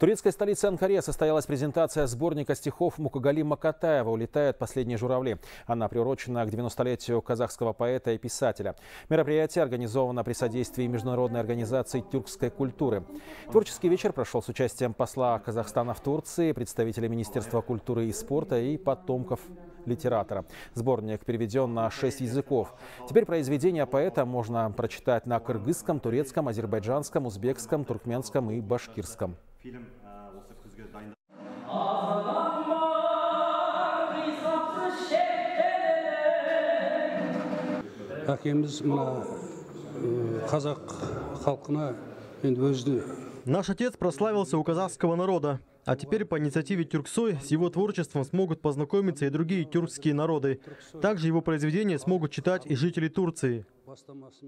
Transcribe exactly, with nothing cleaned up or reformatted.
В турецкой столице Анкаре состоялась презентация сборника стихов Мукагали Макатаева «Улетают последние журавли». Она приурочена к девяностолетию казахского поэта и писателя. Мероприятие организовано при содействии Международной организации тюркской культуры. Творческий вечер прошел с участием посла Казахстана в Турции, представителей Министерства культуры и спорта и потомков литератора. Сборник переведен на шесть языков. Теперь произведения поэта можно прочитать на кыргызском, турецком, азербайджанском, узбекском, туркменском и башкирском. Наш отец прославился у казахского народа, а теперь по инициативе Тюрксой с его творчеством смогут познакомиться и другие тюркские народы. Также его произведения смогут читать и жители Турции.